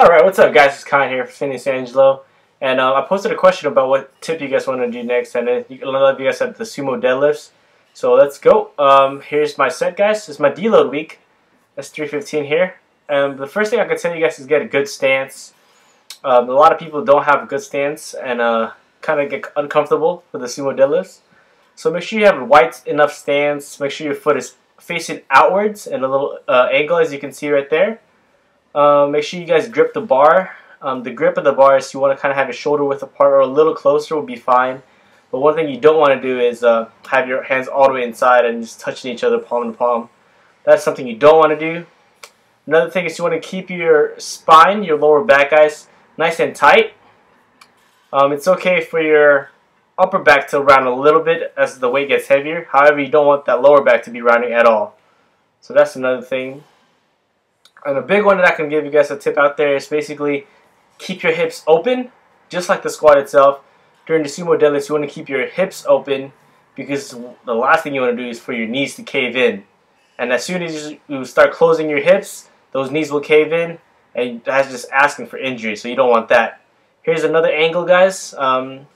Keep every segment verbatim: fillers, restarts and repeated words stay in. Alright, what's up guys, it's Kai here from FitnessAngelo, and uh, I posted a question about what tip you guys want to do next, and a lot of you guys have the sumo deadlifts, so let's go. Um, here's my set guys, it's my deload week, that's three fifteen here, and um, the first thing I can tell you guys is get a good stance. Um, a lot of people don't have a good stance and uh, kind of get uncomfortable with the sumo deadlifts, so make sure you have a wide enough stance, make sure your foot is facing outwards and a little uh, angle as you can see right there. Uh, make sure you guys grip the bar. Um, the grip of the bar is you want to kind of have your shoulder width apart or a little closer will be fine. But one thing you don't want to do is uh, have your hands all the way inside and just touching each other palm to palm. That's something you don't want to do. Another thing is you want to keep your spine, your lower back guys, nice and tight. Um, it's okay for your upper back to round a little bit as the weight gets heavier. However, you don't want that lower back to be rounding at all. So that's another thing. And a big one that I can give you guys a tip out there is basically keep your hips open, just like the squat itself. During the sumo deadlifts, you want to keep your hips open because the last thing you want to do is for your knees to cave in. And as soon as you start closing your hips, those knees will cave in, and that's just asking for injury, so you don't want that. Here's another angle, guys, um,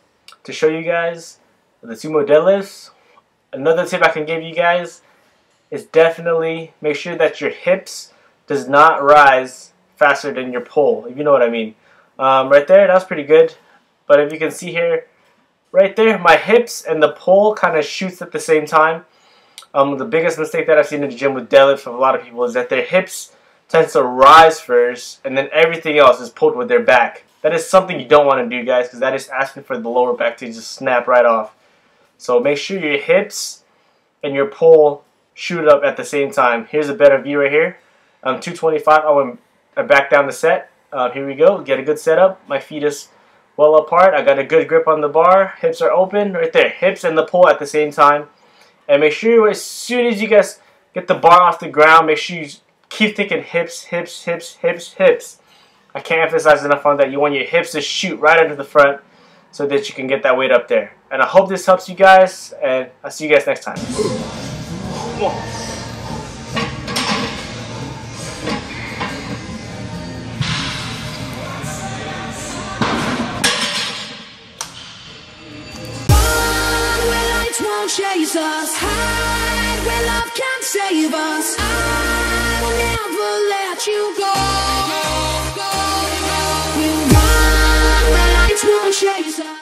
to show you guys the sumo deadlifts. Another tip I can give you guys is definitely make sure that your hips does not rise faster than your pull, if you know what I mean. Um, right there, that was pretty good. But if you can see here, right there, my hips and the pull kind of shoots at the same time. Um, the biggest mistake that I've seen in the gym with deadlifts from a lot of people is that their hips tends to rise first, and then everything else is pulled with their back. That is something you don't want to do, guys, because that is asking for the lower back to just snap right off. So make sure your hips and your pull shoot up at the same time. Here's a better view right here. Um, two twenty-five, I went back down the set. Uh, here we go, get a good setup. My feet is well apart. I got a good grip on the bar. Hips are open right there. Hips and the pull at the same time. And make sure as soon as you guys get the bar off the ground, make sure you keep thinking hips, hips, hips, hips, hips. I can't emphasize enough on that. You want your hips to shoot right into the front so that you can get that weight up there. And I hope this helps you guys, and I'll see you guys next time. Come on. Chase us, hide where love can't save us. I will never let you go. We'll run where lights won't chase us.